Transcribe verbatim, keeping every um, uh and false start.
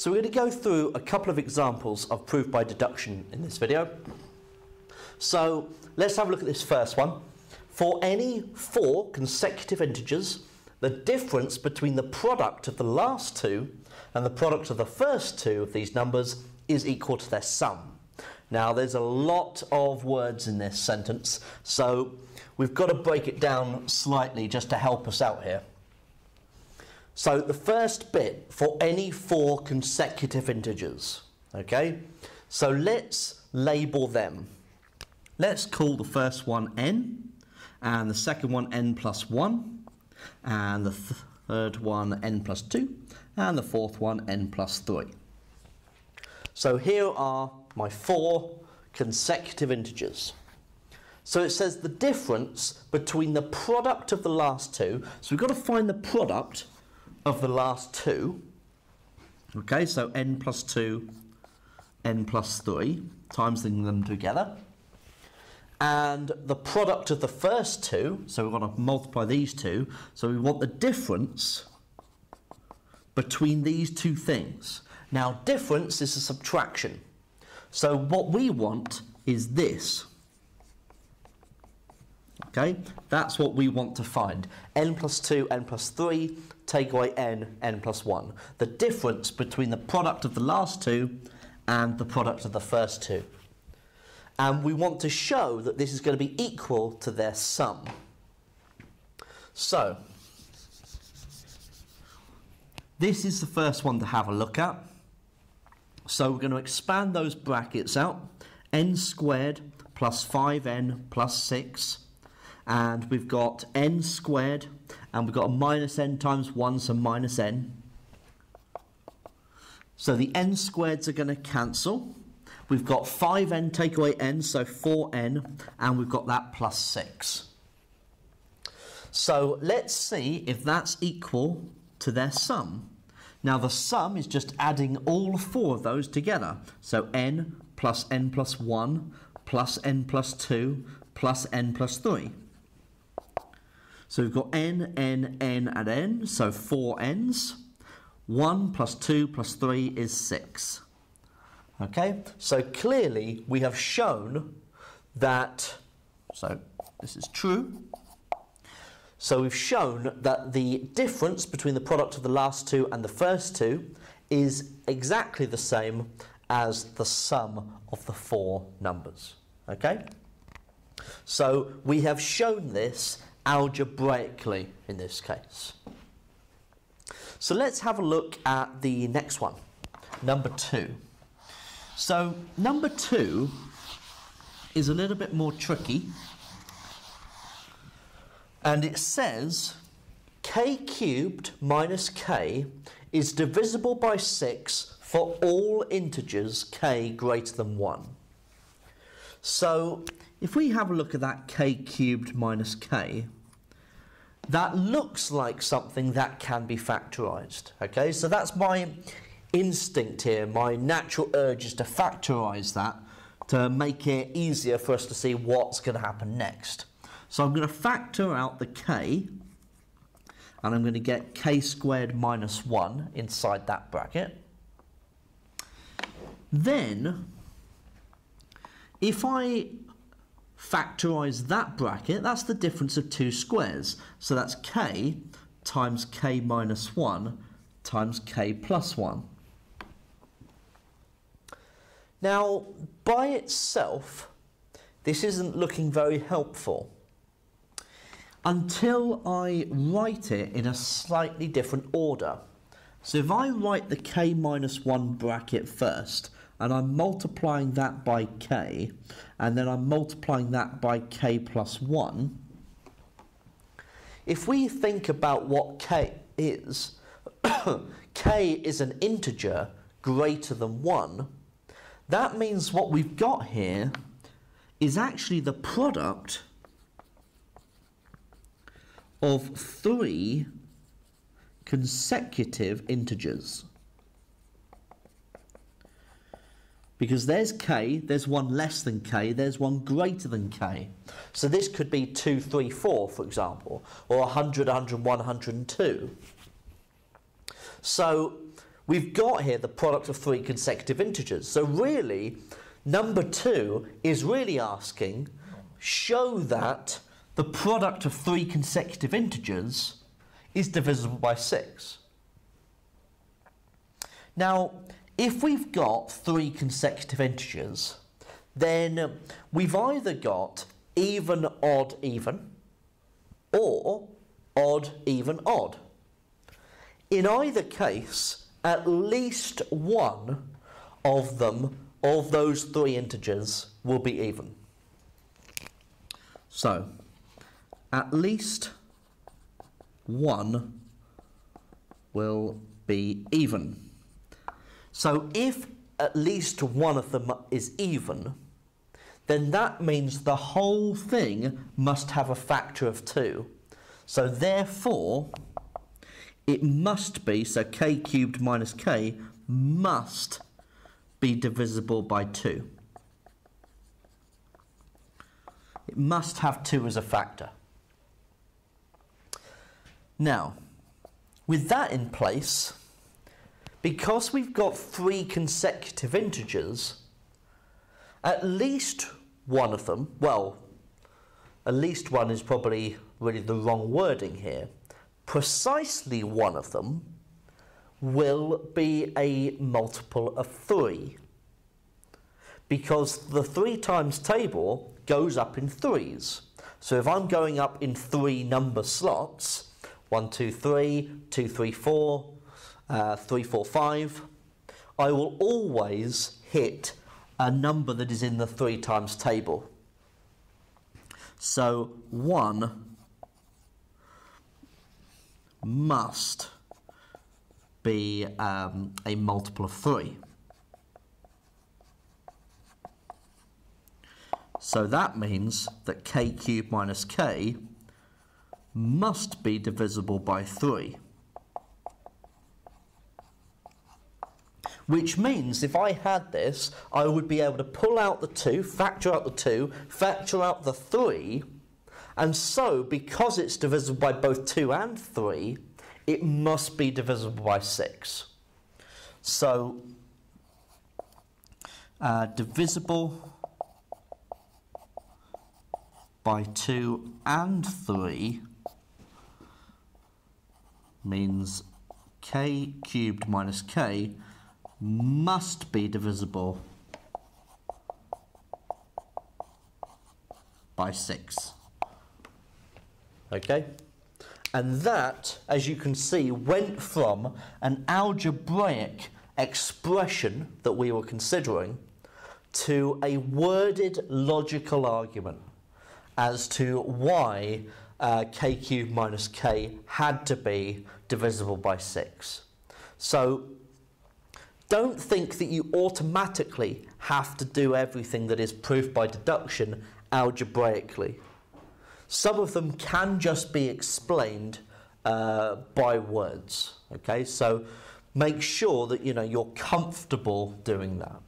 So we're going to go through a couple of examples of proof by deduction in this video. So let's have a look at this first one. For any four consecutive integers, the difference between the product of the last two and the product of the first two of these numbers is equal to their sum. Now, there's a lot of words in this sentence, so we've got to break it down slightly just to help us out here. So the first bit, for any four consecutive integers, okay? So let's label them. Let's call the first one n, and the second one n plus one, and the th third one n plus two, and the fourth one n plus three. So here are my four consecutive integers. So it says the difference between the product of the last two, so we've got to find the product of the last two, okay, so n plus two, n plus three, times them together, and the product of the first two, so we're going to multiply these two, so we want the difference between these two things. Now, difference is a subtraction, so what we want is this, okay, that's what we want to find, n plus two, n plus three, take away n, n plus one, the difference between the product of the last two and the product of the first two. And we want to show that this is going to be equal to their sum. So, this is the first one to have a look at. So we're going to expand those brackets out, n squared plus five n plus six, and we've got n squared, and we've got a minus n times one, so minus n. So the n squareds are going to cancel. We've got five n take away n, so four n, and we've got that plus six. So let's see if that's equal to their sum. Now the sum is just adding all four of those together. So n plus n plus one plus n plus two plus n plus three. So we've got n, n, n, and n, so four n's. one plus two plus three is six. Okay, so clearly we have shown that, so this is true, so we've shown that the difference between the product of the last two and the first two is exactly the same as the sum of the four numbers, okay? So we have shown this algebraically in this case. So let's have a look at the next one, number two. So number two is a little bit more tricky, and it says k cubed minus k is divisible by six for all integers k greater than one. So if we have a look at that k cubed minus k, that looks like something that can be factorised, okay? So that's my instinct here, my natural urge is to factorize that to make it easier for us to see what's going to happen next. So I'm going to factor out the k, and I'm going to get k squared minus one inside that bracket. Then, if I factorize that bracket, that's the difference of two squares. So that's k times k minus one times k plus one. Now, by itself, this isn't looking very helpful until I write it in a slightly different order. So if I write the k minus one bracket first, and I'm multiplying that by k, and then I'm multiplying that by k plus one, if we think about what k is, k is an integer greater than one, that means what we've got here is actually the product of three consecutive integers. Because there's k, there's one less than k, there's one greater than k. So this could be two, three, four, for example, or one hundred, one hundred one, one hundred two. So we've got here the product of three consecutive integers. So really, number two is really asking, show that the product of three consecutive integers is divisible by six. Now, if we've got three consecutive integers, then we've either got even, odd, even, or odd, even, odd. In either case, at least one of them, of those three integers, will be even. So, at least one will be even. So, if at least one of them is even, then that means the whole thing must have a factor of two. So, therefore, it must be, so k cubed minus k must be divisible by two. It must have two as a factor. Now, with that in place, because we've got three consecutive integers, at least one of them, well, at least one is probably really the wrong wording here, precisely one of them will be a multiple of three, because the three times table goes up in threes. So if I'm going up in three number slots, one, two, three, two, three, four, uh, three, four, five. I will always hit a number that is in the three times table. So one must be um, a multiple of three. So that means that k cubed minus k must be divisible by three. Which means if I had this, I would be able to pull out the two, factor out the two, factor out the three, and so because it's divisible by both two and three, it must be divisible by six. So, uh, divisible by two and three means k cubed minus k must be divisible by six. Okay? And that, as you can see, went from an algebraic expression that we were considering to a worded logical argument as to why Uh, k cubed minus k had to be divisible by six. So don't think that you automatically have to do everything that is proved by deduction algebraically. Some of them can just be explained uh, by words. Okay, so make sure that you know you're comfortable doing that.